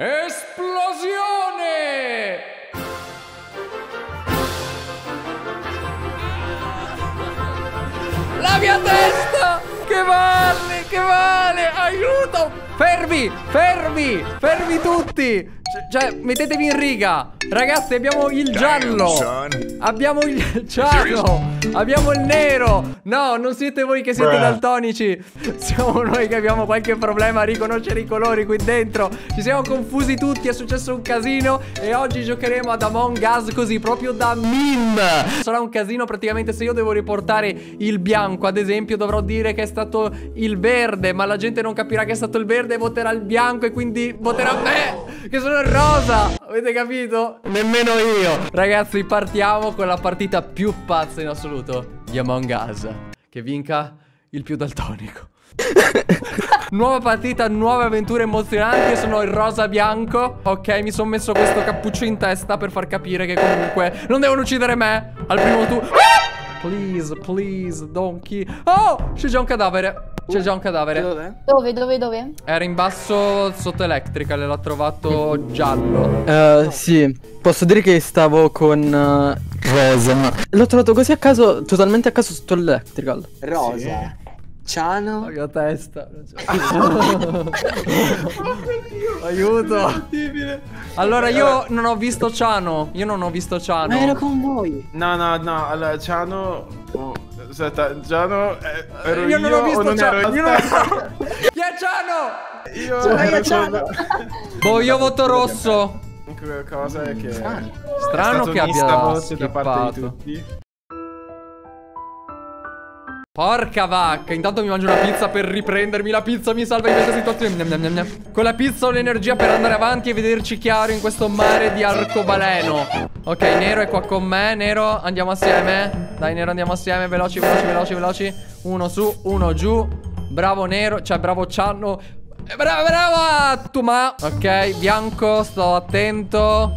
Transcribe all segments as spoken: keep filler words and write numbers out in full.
Esplosione! La mia testa! Che vale, che vale! Aiuto! Fermi, fermi, fermi tutti! Cioè, mettetevi in riga. Ragazzi, abbiamo il giallo. Abbiamo il giallo. Abbiamo il nero. No, non siete voi che siete daltonici. Siamo noi che abbiamo qualche problema a riconoscere i colori qui dentro. Ci siamo confusi tutti, è successo un casino. E oggi giocheremo ad Among Us così, proprio da meme. Sarà un casino praticamente. Se io devo riportare il bianco, ad esempio, dovrò dire che è stato il verde, ma la gente non capirà che è stato il verde e voterà il bianco, e quindi voterà me, che sono rosa, avete capito? Nemmeno io. Ragazzi, partiamo con la partita più pazza in assoluto di Among Us. Che vinca il più daltonico. Nuova partita, nuove avventure emozionanti. Sono il rosa bianco. Ok, mi sono messo questo cappuccio in testa per far capire che comunque non devono uccidere me al primo turno. Ah! Please, please, donkey. Oh, c'è già un cadavere. C'è già un cadavere. Dove? Dove, dove, dove? Era in basso sotto elettrica, l'ho trovato giallo. Eh, uh, sì. Posso dire che stavo con uh, Rosa. L'ho trovato così a caso, totalmente a caso sotto l'electrical. Rosa. Sì. Ciano. La mia testa. Aiuto. Allora io non ho visto Ciano. Io non ho visto Ciano. Ma ero con voi. No, no, no. Allora Ciano... Oh. Aspetta, Ciano eh, ero io, io non ho visto non Ciano. Ero... Io non ho visto Ciano. Io Ciano, ero Ciano. Boh, io voto rosso. Cosa è che strano, strano è che abbia schippato. Porca vacca, intanto mi mangio una pizza per riprendermi. La pizza mi salva in questa situazione. Gnam, gnam, gnam. Con la pizza ho l'energia per andare avanti e vederci chiaro in questo mare di arcobaleno. Ok, Nero è qua con me. Nero, andiamo assieme. Dai, Nero, andiamo assieme. Veloci, veloci, veloci, veloci. Uno su, uno giù. Bravo Nero, cioè bravo Ciano. Brava, brava Tuma. Ok, bianco, sto attento.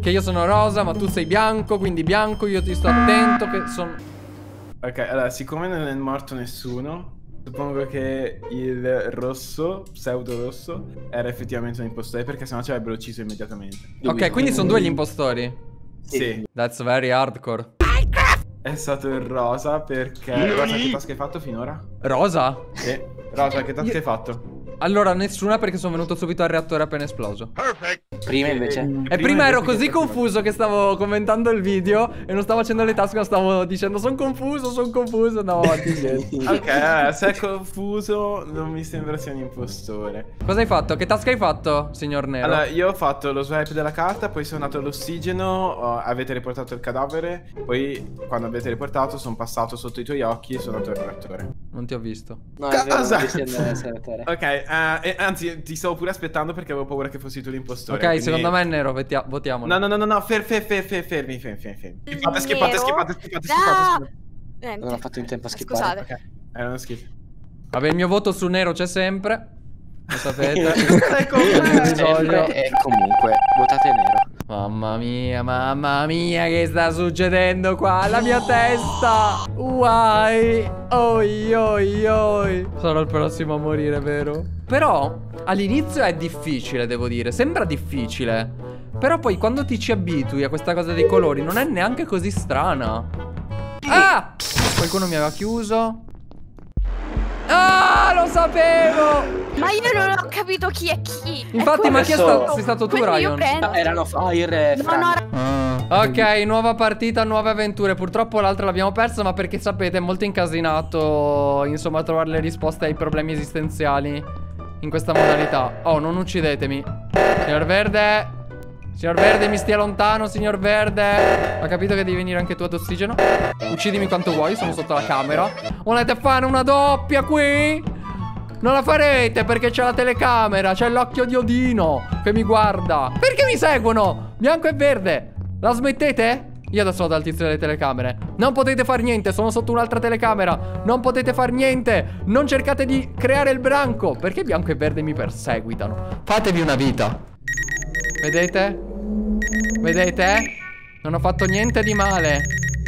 Che io sono rosa, ma tu sei bianco. Quindi bianco, io ti sto attento. Che sono... Ok, allora, siccome non è morto nessuno, suppongo che il rosso, pseudo rosso, era effettivamente un impostore, perché sennò ci avrebbero ucciso immediatamente. Ok, quindi sono due gli impostori. Sì. That's very hardcore. È stato il rosa perché... Rosa, che tasca hai fatto finora? Rosa? Sì. Rosa, che tasca hai fatto? Allora, nessuna, perché sono venuto subito al reattore appena esploso. Perfect. Prima invece. E prima, prima ero così confuso che stavo commentando il video e non stavo facendo le task, ma stavo dicendo sono confuso, sono confuso. No, ok, allora, se è confuso non mi sembra sia un impostore. Cosa hai fatto? Che task hai fatto, signor Nero? Allora, io ho fatto lo swipe della carta, poi sono andato all'ossigeno, avete riportato il cadavere, poi quando avete riportato sono passato sotto i tuoi occhi e sono andato al reattore. Non ti ho visto. No, è vero, non riesci ad andare al reattore. Ok. Uh, e anzi, ti stavo pure aspettando perché avevo paura che fossi tu l'impostore. Ok, quindi... secondo me è Nero, votiamo. No, no, no, no, no, fer, fer, fer, fer, fermi, fermi, fermi. Schippate, schippate, schippate, schippate, schippate. No! Non ho fatto in tempo a schippare. Scusate. Okay. Era uno schifo. Vabbè, il mio voto su Nero c'è sempre. Lo sapete. Ecco, e comunque, votate Nero. Mamma mia, mamma mia, che sta succedendo qua? La mia testa! Uai! Oi, oi, oi! Sarò il prossimo a morire, vero? Però, all'inizio è difficile, devo dire. Sembra difficile. Però poi, quando ti ci abitui a questa cosa dei colori, non è neanche così strana. Ah! Qualcuno mi aveva chiuso. Ah, lo sapevo! Ma io non ho capito chi è chi. Infatti, ma chi è stato? Sei stato tu, Ryan? No, erano Fire. No, no, ah. Ok, nuova partita, nuove avventure. Purtroppo l'altra l'abbiamo persa, ma perché sapete, è molto incasinato, insomma, trovare le risposte ai problemi esistenziali in questa modalità. Oh, non uccidetemi. Signor Verde. Signor Verde, mi stia lontano, signor Verde. Ho capito che devi venire anche tu ad ossigeno. Uccidimi quanto vuoi, sono sotto la camera. Volete fare una doppia qui? Non la farete perché c'è la telecamera, c'è l'occhio di Odino che mi guarda. Perché mi seguono? Bianco e verde. La smettete? Io adesso vado al tizio delle telecamere. Non potete far niente, sono sotto un'altra telecamera. Non potete far niente. Non cercate di creare il branco. Perché bianco e verde mi perseguitano? Fatevi una vita. Vedete? Vedete? Non ho fatto niente di male.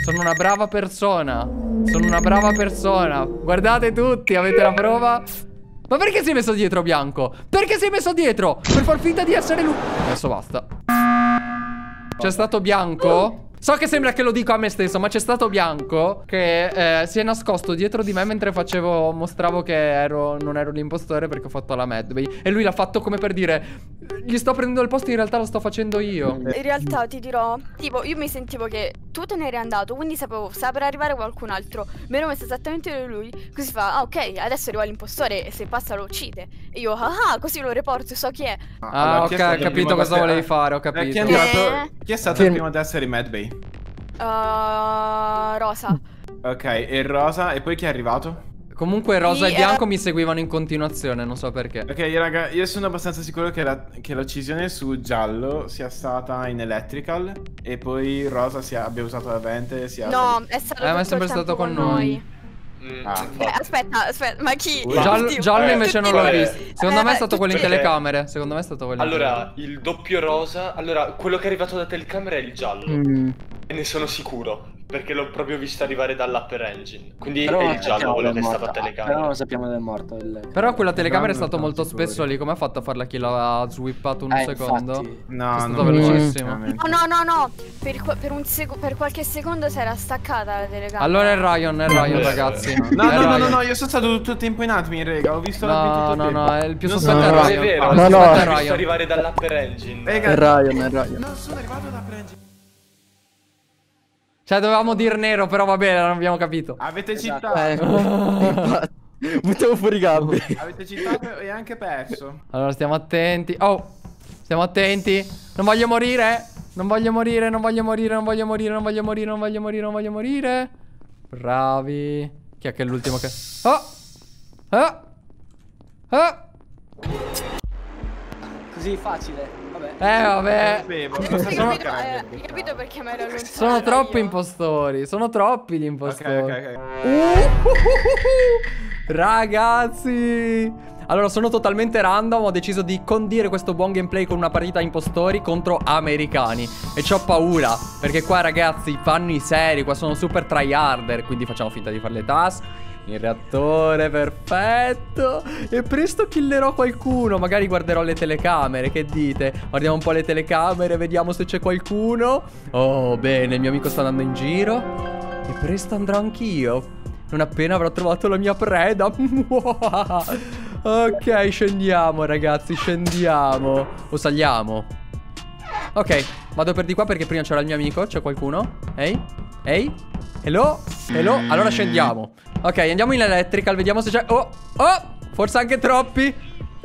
Sono una brava persona. Sono una brava persona. Guardate tutti, avete la prova? Ma perché sei messo dietro, Bianco? Perché sei messo dietro? Per far finta di essere lui. Adesso basta. C'è stato Bianco. So che sembra che lo dico a me stesso, ma c'è stato Bianco che eh, si è nascosto dietro di me mentre facevo, mostravo che ero, non ero l'impostore perché ho fatto la Mad Bay. E lui l'ha fatto come per dire, gli sto prendendo il posto, in realtà lo sto facendo io. In realtà ti dirò, tipo io mi sentivo che tu te ne eri andato, quindi sapevo, sta per arrivare qualcun altro. Mi ero messo esattamente lui, così fa, ah ok, adesso arriva l'impostore e se passa lo uccide. E io, ah ah, così lo reporto, so chi è. Ah, allora, ok, ho capito cosa volevi eh, fare, ho capito. Eh, chi, è andato, eh. chi è stato il primo ad essere in Mad Bay? Uh, rosa. Ok, e Rosa, e poi chi è arrivato? Comunque Rosa sì, e Bianco uh... mi seguivano in continuazione, non so perché. Ok, raga, io sono abbastanza sicuro che l'uccisione su Giallo sia stata in Electrical. E poi Rosa sia, abbia usato la vente sia... No, è stato eh, ma è sempre stato con noi, noi. Mm. Ah, eh, aspetta, aspetta, ma chi? Giallo, Giallo eh, invece non l'ho visto. Secondo eh, me è stato quello in telecamere. Secondo me è stato quello. Allora, in il doppio rosa. Allora, quello che è arrivato da telecamera è il giallo. Mm. E ne sono sicuro, perché l'ho proprio visto arrivare dall'Upper Engine. Quindi però è il giallo quello che stava a telecamera. Però lo sappiamo del morto. Il... Però quella telecamera è stato molto sicuri. spesso lì. Come ha fatto a farla chi l'ha swippato un eh, secondo? Infatti. No, è stato no, velocissimo. No, no, no, no. Per, per, un per qualche secondo si era staccata la telecamera. Allora è Ryan, è Ryan, eh, ragazzi. No, no, no, no, no, io sono stato tutto il tempo in admin, raga. Ho visto la tutto No, no, no, è il più sospetto è Ryan. È vero, no, no, è Ryan. arrivare dall'Upper Engine. È Ryan, è Ryan. Non sono arrivato dall'Upper Engine. Cioè dovevamo dir nero, però va bene, non abbiamo capito. Avete esatto. citato. Buttiamo fuori gambe. Avete citato e anche perso. Allora stiamo attenti. Oh, stiamo attenti. Non voglio morire. Non voglio morire, non voglio morire, non voglio morire, non voglio morire, non voglio morire, non voglio morire. Bravi. Chi è che è l'ultimo che... Oh. Ah. Ah. Così facile. Eh vabbè, hai capito perché me lo sono troppi io. impostori, sono troppi gli impostori. Okay, okay, okay. Uh, uh, uh, uh. Ragazzi, allora sono totalmente random, ho deciso di condire questo buon gameplay con una partita impostori contro americani. E c'ho paura, perché qua ragazzi fanno i seri, qua sono super tryharder, quindi facciamo finta di fare le task. Il reattore, perfetto. E presto killerò qualcuno. Magari guarderò le telecamere, che dite? Guardiamo un po' le telecamere, vediamo se c'è qualcuno. Oh, bene, il mio amico sta andando in giro. E presto andrò anch'io, non appena avrò trovato la mia preda. Ok, scendiamo ragazzi, scendiamo. O saliamo. Ok, vado per di qua perché prima c'era il mio amico. C'è qualcuno? Ehi? Ehi? Hello? Hello? Allora scendiamo. Ok, andiamo in electrical, vediamo se c'è... Oh, oh, forse anche troppi.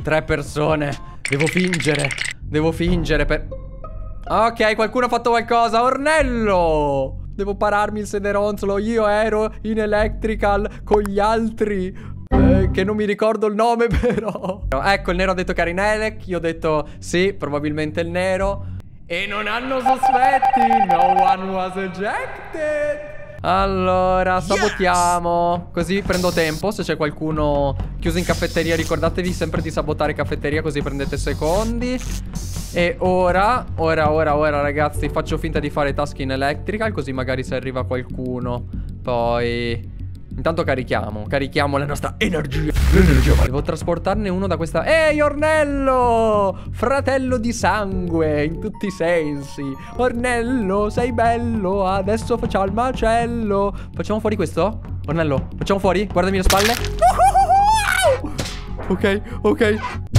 Tre persone. Devo fingere. Devo fingere per... Ok, qualcuno ha fatto qualcosa. Ornello! Devo pararmi il sederonzolo. Io ero in electrical con gli altri. Eh, che non mi ricordo il nome però. Ecco, il nero ha detto che era in elec. Io ho detto sì, probabilmente il nero. E non hanno sospetti. No one was ejected. Allora, sabotiamo. Yes! Così prendo tempo. Se c'è qualcuno chiuso in caffetteria, ricordatevi sempre di sabotare caffetteria, così prendete secondi. E ora, ora, ora, ora, ragazzi, faccio finta di fare task in electrical, così magari se arriva qualcuno. Poi... intanto carichiamo, carichiamo la nostra energia. Devo trasportarne uno da questa... Ehi, Ornello! Fratello di sangue, in tutti i sensi. Ornello, sei bello, adesso facciamo il macello. Facciamo fuori questo? Ornello, facciamo fuori? Guardami le spalle. Ok, ok.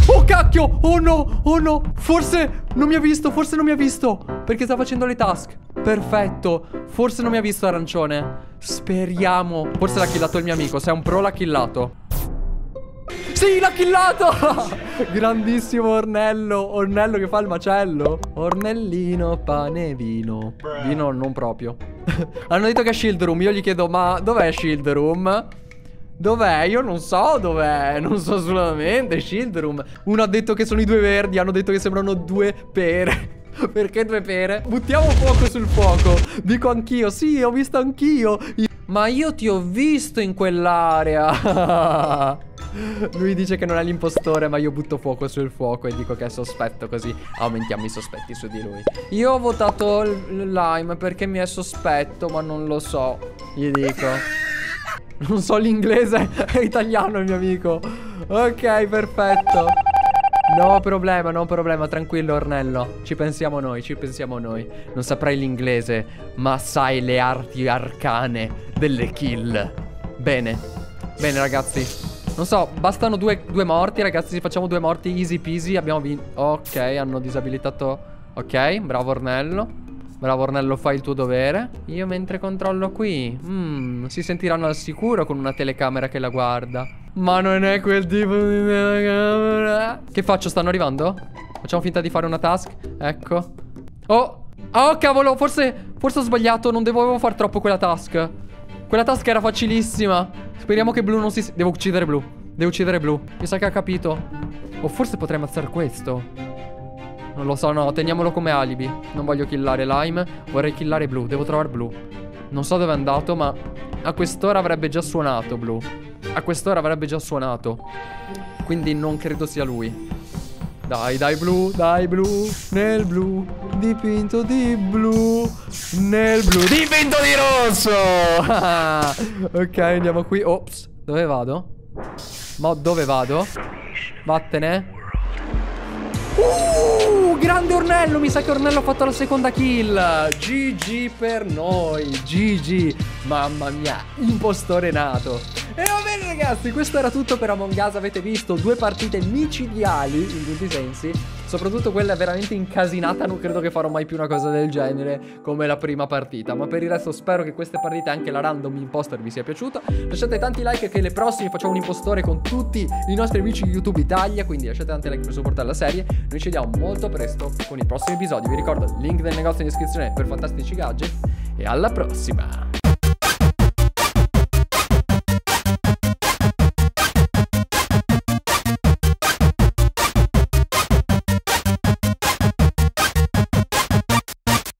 Oh, cacchio! Oh no, oh no. Forse non mi ha visto, forse non mi ha visto. Perché sta facendo le task. Perfetto. Forse non mi ha visto arancione. Speriamo. Forse l'ha killato il mio amico. Se è un pro l'ha killato. Sì, l'ha killato. Grandissimo Ornello. Ornello che fa il macello. Ornellino, pane e vino. Vino non proprio. Hanno detto che è Shield Room. Io gli chiedo, ma dov'è Shield Room? Dov'è? Io non so dov'è. Non so assolutamente. Shield Room. Uno ha detto che sono i due verdi. Hanno detto che sembrano due pere. Perché due pere? Buttiamo fuoco sul fuoco. Dico anch'io. Sì, ho visto anch'io. Ma io ti ho visto in quell'area. Lui dice che non è l'impostore, ma io butto fuoco sul fuoco e dico che è sospetto, così aumentiamo i sospetti su di lui. Io ho votato Lime perché mi è sospetto, ma non lo so. Gli dico. Non so l'inglese, è italiano il mio amico. Ok, perfetto. No problema, no problema, tranquillo Ornello. Ci pensiamo noi, ci pensiamo noi. Non saprai l'inglese, ma sai le arti arcane delle kill. Bene, bene ragazzi. Non so, bastano due, due morti ragazzi. Facciamo due morti easy peasy. Abbiamo vinto. Ok, hanno disabilitato. Ok, bravo Ornello. Bravo Ornello, fai il tuo dovere. Io mentre controllo qui mm, si sentiranno al sicuro con una telecamera che la guarda. Ma non è quel tipo di telecamera. Che faccio? Stanno arrivando? Facciamo finta di fare una task. Ecco. Oh, oh cavolo, forse, forse ho sbagliato. Non dovevo far troppo quella task. Quella task era facilissima. Speriamo che blu non si... Devo uccidere blu. Devo uccidere blu. Mi sa che ha capito. O forse potrei ammazzare questo. Non lo so, no, teniamolo come alibi. Non voglio killare Lime, vorrei killare Blue. Devo trovare Blue. Non so dove è andato, ma a quest'ora avrebbe già suonato Blue. A quest'ora avrebbe già suonato. Quindi non credo sia lui. Dai, dai Blue, dai Blue. Nel blu, dipinto di blu. Nel blu, dipinto di rosso. Ok, andiamo qui. Ops, dove vado? Ma dove vado? Vattene. Uh! Grande Ornello, mi sa che Ornello ha fatto la seconda kill. G G per noi, G G. Mamma mia, impostore nato. E va bene ragazzi, questo era tutto per Among Us. Avete visto due partite micidiali in tutti i sensi, soprattutto quella veramente incasinata. Non credo che farò mai più una cosa del genere come la prima partita, ma per il resto spero che queste partite, anche la random imposter, vi sia piaciuta. Lasciate tanti like che le prossime facciamo un impostore con tutti i nostri amici YouTube Italia, quindi lasciate tanti like per supportare la serie. Noi ci vediamo molto presto con i prossimi episodi. Vi ricordo il link del negozio in descrizione per fantastici gadget e alla prossima.